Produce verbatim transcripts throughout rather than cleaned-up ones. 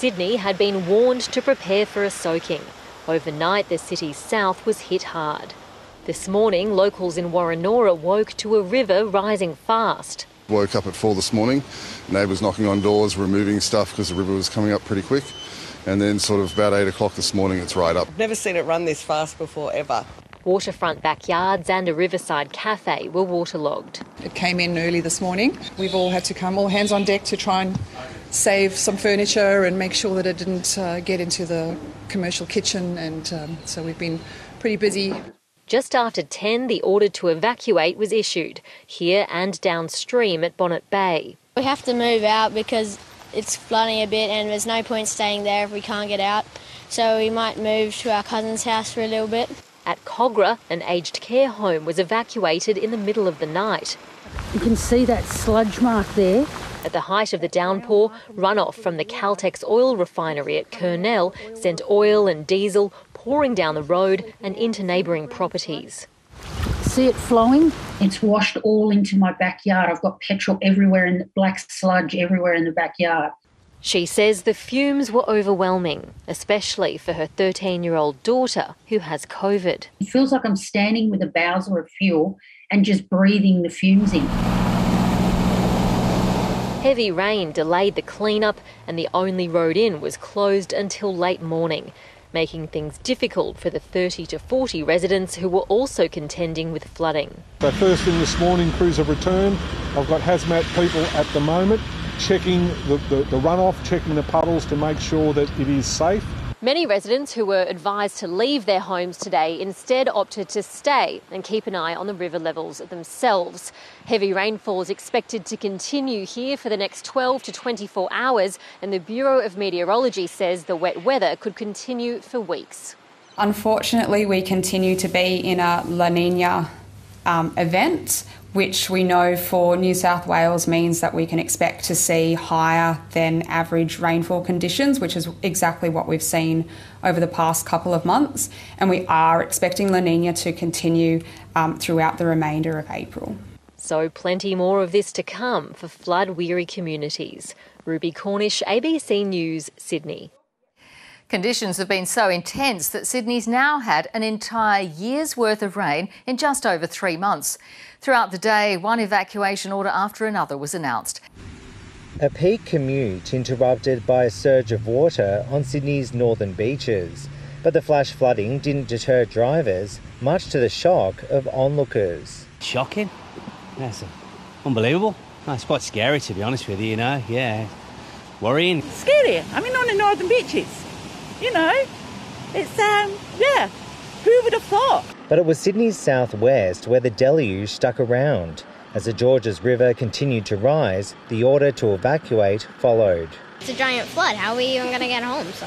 Sydney had been warned to prepare for a soaking. Overnight, the city's south was hit hard. This morning, locals in Warrenora woke to a river rising fast. Woke up at four this morning, neighbours knocking on doors, removing stuff because the river was coming up pretty quick. And then sort of about eight o'clock this morning, it's right up. I've never seen it run this fast before, ever. Waterfront backyards and a riverside cafe were waterlogged. It came in early this morning. We've all had to come, all hands on deck, to try and save some furniture and make sure that it didn't uh, get into the commercial kitchen, and um, so we've been pretty busy. Just after ten, the order to evacuate was issued, here and downstream at Bonnet Bay. We have to move out because it's flooding a bit and there's no point staying there if we can't get out, so we might move to our cousin's house for a little bit. At Cogra, an aged care home was evacuated in the middle of the night. You can see that sludge mark there. At the height of the downpour, runoff from the Caltex oil refinery at Kernell sent oil and diesel pouring down the road and into neighbouring properties. See it flowing? It's washed all into my backyard. I've got petrol everywhere and black sludge everywhere in the backyard. She says the fumes were overwhelming, especially for her thirteen-year-old daughter who has COVID. It feels like I'm standing with a bowser of fuel and just breathing the fumes in. Heavy rain delayed the clean-up and the only road in was closed until late morning, making things difficult for the thirty to forty residents who were also contending with flooding. So first thing this morning, crews have returned. I've got hazmat people at the moment checking the, the, the runoff, checking the puddles to make sure that it is safe. Many residents who were advised to leave their homes today instead opted to stay and keep an eye on the river levels themselves. Heavy rainfall is expected to continue here for the next twelve to twenty-four hours, and the Bureau of Meteorology says the wet weather could continue for weeks. Unfortunately, we continue to be in a La Nina um, event, which we know for New South Wales means that we can expect to see higher than average rainfall conditions, which is exactly what we've seen over the past couple of months. And we are expecting La Nina to continue um, throughout the remainder of April. So plenty more of this to come for flood-weary communities. Ruby Cornish, A B C News, Sydney. Conditions have been so intense that Sydney's now had an entire year's worth of rain in just over three months. Throughout the day, one evacuation order after another was announced. A peak commute interrupted by a surge of water on Sydney's northern beaches. But the flash flooding didn't deter drivers, much to the shock of onlookers. Shocking. That's unbelievable. It's quite scary, to be honest with you, you know. Yeah, worrying. Scary. I mean, on the northern beaches. You know, it's, um, yeah, who would have thought? But it was Sydney's southwest where the deluge stuck around. As the Georges River continued to rise, the order to evacuate followed. It's a giant flood. How are we even going to get home? So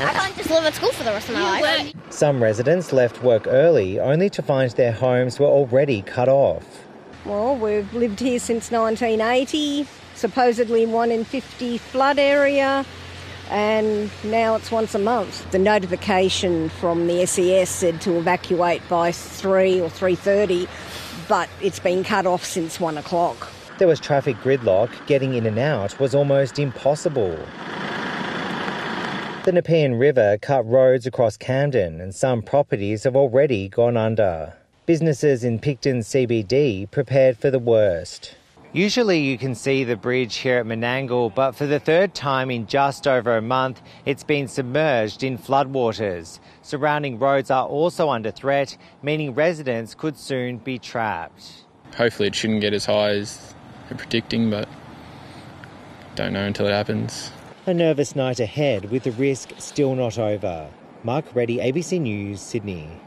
I can't just live at school for the rest of my life. Some residents left work early only to find their homes were already cut off. Well, we've lived here since nineteen eighty, supposedly one in fifty flood area. And now it's once a month. The notification from the S E S said to evacuate by three or three thirty, but it's been cut off since one o'clock. There was traffic gridlock. Getting in and out was almost impossible. The Nepean River cut roads across Camden and some properties have already gone under. Businesses in Picton C B D prepared for the worst. Usually you can see the bridge here at Menangle, but for the third time in just over a month, it's been submerged in floodwaters. Surrounding roads are also under threat, meaning residents could soon be trapped. Hopefully it shouldn't get as high as they're predicting, but don't know until it happens. A nervous night ahead with the risk still not over. Mark Reddy, A B C News, Sydney.